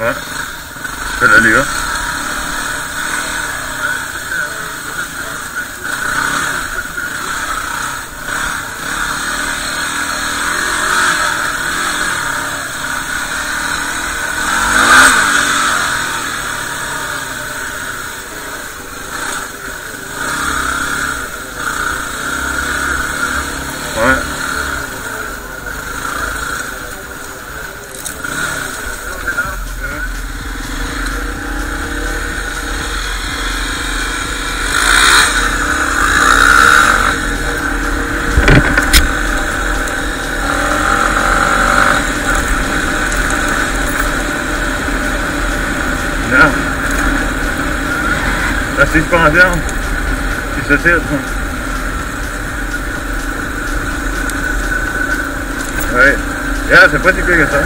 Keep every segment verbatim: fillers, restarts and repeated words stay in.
Bak. Şöyle ölüyor. Non, la suspension qui se tire. Oui, yeah, c'est pas si pire que ça.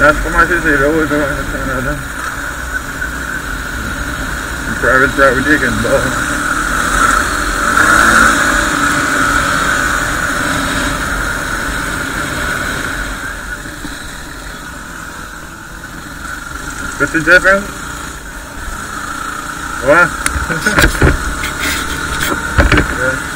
Là, je commence à essayer de l'eau, je vais en attendre. Une private property avec une barre. What's the difference? What? Yeah.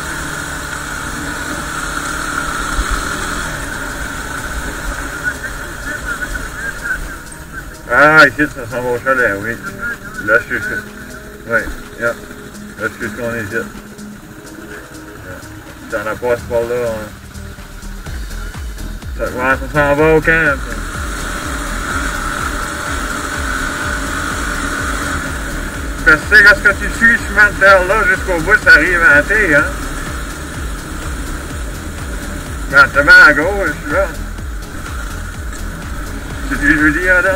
Ah, ici, ça s'en va au chalet, oui. Là, je suis... Oui, yeah. Là, je suis qu'on hésite. Yeah. Dans la passe par là, on... Ça, ouais, ça s'en va au camp. Parce que tu sais, lorsque tu suis ce chemin de terre-là, jusqu'au bout, ça arrive à hanté, hein. Maintenant, à gauche, je suis là. C'est du jeudi, hein, là.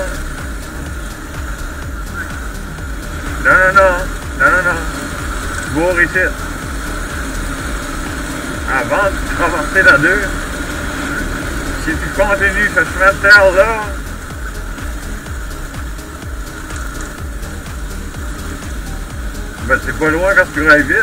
Non, non, non, non, non, non, bourre ici. Avant de traverser la deux, si tu continues ce chemin de terre-là, ben c'est pas loin quand tu railles vite.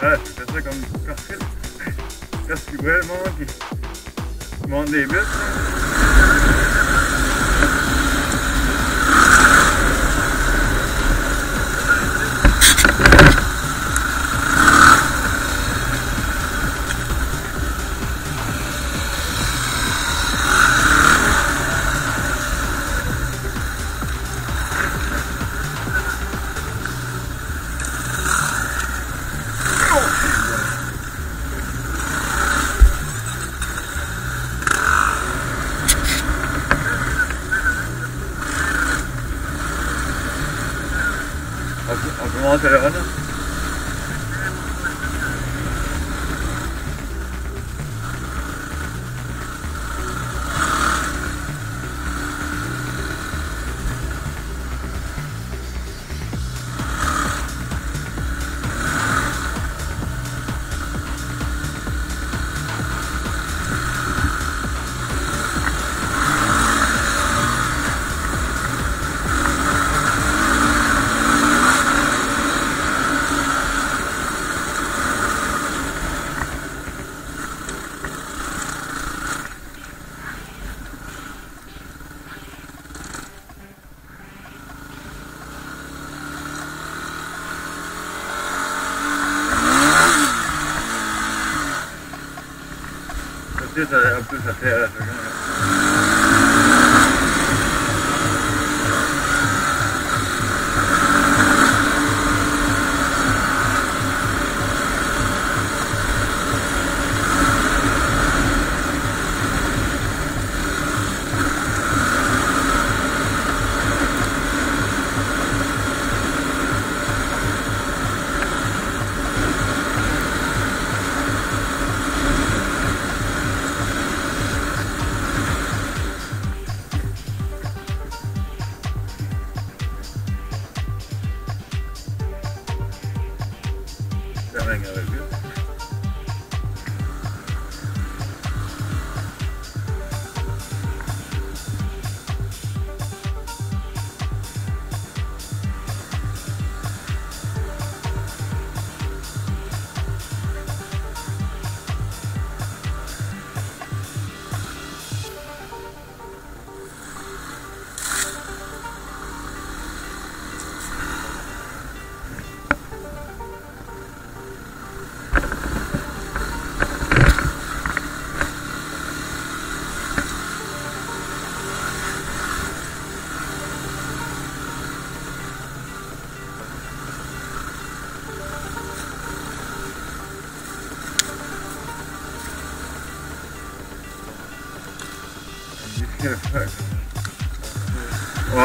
Voilà, je fais ça comme quand tu vois le monde qui monte des buts. On commence à le runner. Ça un peu ça fait à la seconde. Ouais.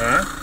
Huh?